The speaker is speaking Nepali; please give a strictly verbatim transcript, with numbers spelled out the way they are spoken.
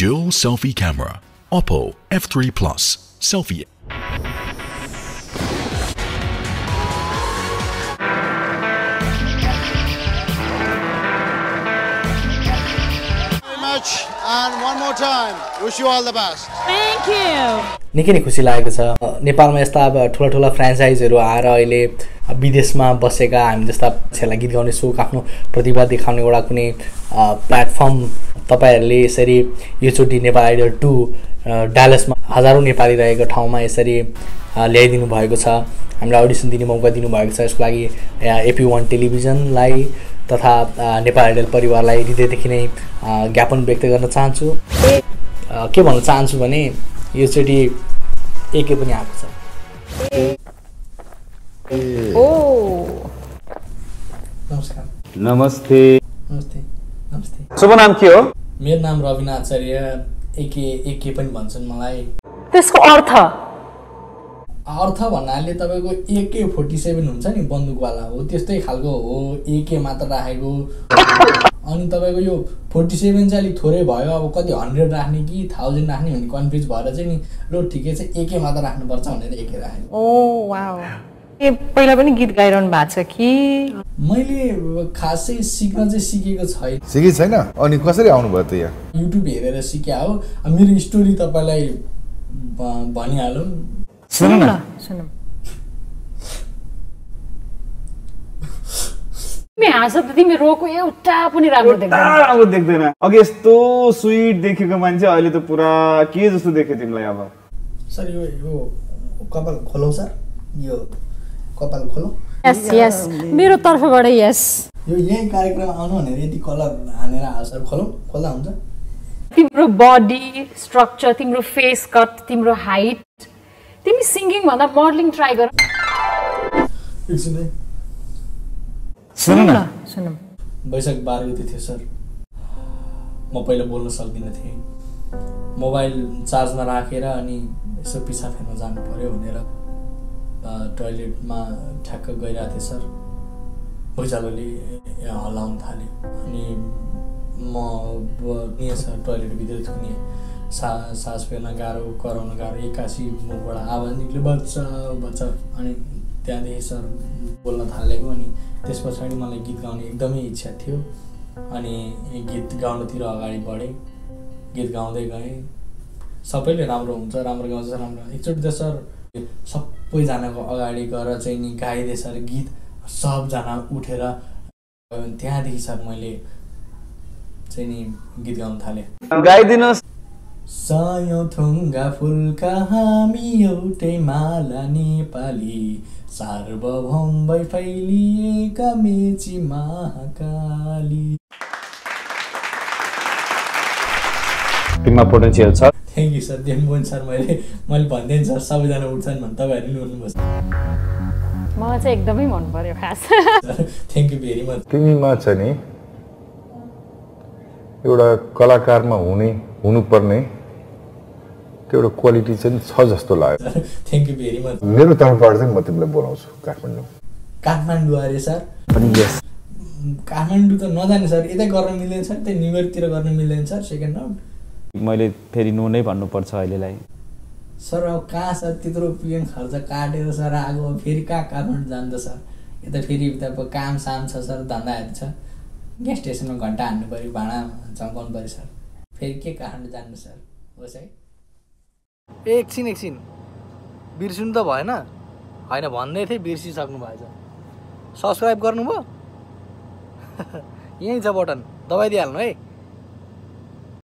Dual selfie camera, Oppo F three Plus selfie. And one more time, wish you all the best. Thank you. निकै नै खुसी लागेको छ नेपालमा यस्ता अब ठुला ठुला फ्रेन्चाइजहरू आएर अहिले विदेशमा बसेका हामी जस्ता मान्छेहरूलाई गीत गाउने सोख आफ्नो प्रतिभा देखाउने एउटा कुनै प्लेटफर्म तपाईहरूले यसरी योचोटी नेपाल आइडल टू डालसमा हजारौं नेपाली रहेको ठाउँमा यसरी ल्याइदिनु भएको छ, हामीलाई अडिसन दिने मौका दिनु भएको छ। यसको लागि ए पी वन टेलिभिजनलाई तथा नेपाल आइडल परिवारलाई हृदयदेखि नै ज्ञापन व्यक्त गर्न चाहन्छु। के भन्न चाहन्छु भने यसचोटी एकै पनि आएको छ। ओ नमस्कार। नमस्ते। नमस्ते। नमस्ते। शुभ नाम के हो? मेरो नाम रविना आचार्य। एके एके पनि भन्छन् मलाई। त्यसको अर्थ अर्थ भन्नाले तपाईको ए के फोर्टी सेभेन हुन्छ नि बन्दुकवाला हो, त्यस्तै खालको हो एके मात्र राखेको। अनि तपाईको यो फोर्टी सेभेन चाहिँ अलि थोरै भयो, अब कति हन्ड्रेड राख्ने कि थाउजन्ड राख्ने भन्ने कन्फ्युज भएर चाहिँ नि ल ठिकै छ एके मात्र राख्नुपर्छ भनेर एके राखेँ। ओ वाउ। ए पहिला पनि गीत गाइरहनु भएको छ कि? मैले खासै सिक्न चाहिँ सिकेको छैन। सिके छैन? अनि कसरी आउनु भयो त यहाँ? युट्युब हेरेर सिक्या हो। मेरो स्टोरी तपाईलाई भनिहालौं। सुन न सुन। तिमी रोको एउटा पनि राम्रो देख्दैन। अघि यस्तो स्वीट देखेको मान्छे अहिले त पुरा के जस्तो देख्यो तिमीलाई। अब सर यो यो कपाल खोलौ सर, यो कपाल खोलौ। यस यस मेरो तर्फबाट यस। यो यही कार्यक्रम आउनु भनेर यति कलर हानेर आउ सर। खोलौ खोल्दा हुन्छ। तिम्रो बडी स्ट्रक्चर, तिम्रो फेस कट, तिम्रो हाइट, तिमी सिंगिङ भन्दा मोडलिङ ट्राई गर। एकछिन है। सुन न सुन। बैशाख बाह्र गते थियो सर, म पहिला बोल्न सक्दिनँ थिएँ, मोबाइल चार्जमा राखेर अनि यसो पिछा फेर्न जानु पर्यो भनेर टोयलेटमा ठ्याक्क गइरहेको थिएँ सर। भुइँचालोले हल्लाउन थाल्यो अनि म निए सर टोयलेटभित्र थुनिएँ। सा सास फेर्न गाह्रो, कराउन गाह्रो, एक्कासी मुखबाट आवाज निक्ल्यो बच्चा बच्चा। अनि त्यहाँदेखि सर बोल्न थालेको। अनि त्यस पछाडि मलाई गीत गाउने एकदमै इच्छा थियो अनि गीत गाउनतिर अगाडि बढेँ। गीत गाउँदै गएँ। सबैले राम्रो हुन्छ राम्रो गाउँछ राम्रो। एकचोटि त सर सबैजनाको अगाडि गएर चाहिँ नि गाइदिएँ सर गीत, सबजना उठेर। त्यहाँदेखि सर मैले चाहिँ नि गीत गाउन थालेँ। गाइदिनुहोस्। सायौ थुङ्गा फुलका हामी एउटै माला नेपाली, सार्वभौम भई फैलिएका मेची महाकाली। तिमीमा पोटेन्सियल छ। Thank you sir. देनबोन सर मैले मैले भन्दैन सर सबैजना उठ्छन् भने तपाईहरुले उठ्नुपर्छ। मलाई चाहिँ एकदमै मन पर्यो खास। Thank you very much. तिमीमा छ नि एउटा कलाकारमा हुने हुनुपर्ने त्यो क्वालिटी चाहिँ छ जस्तो लाग्यो। Thank you very much. मेरो तर्फबाट चाहिँ म तिमीलाई बोलाउँछु काठमाडौँ। काठमाडौँ अरे सर? पनि यस। काठमाडौँ त नजाने सर, यतै गर्न मिल्दैन सर, त्यही न्युयोर्कतिर गर्न मिल्दैन सर। सेकेन्ड राउन्ड मैले फेरि नो नै भन्नुपर्छ अहिलेलाई सर। अब कहाँ सर त्यत्रो प्लेन खर्च काटेर सर आगो, फेरि कहाँ काठमाडौँ जान्छ सर? यता फेरि काम साम छ सर, धन्दाहरू छ, ग्यास स्टेसनमा घन्टा हान्नु पऱ्यो, भाँडा चम्काउनु पऱ्यो सर, फेरि के काठमाडौँ जान्नु सर? होस् है। एकछिन एकछिन बिर्सिनु त भएन। होइन भन्दै थिएँ बिर्सिसक्नु भएछ। सब्सक्राइब गर्नुभयो? यहीँ छ बटन, दबाइदिइहाल्नु है।